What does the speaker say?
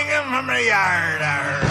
Take him from the yard.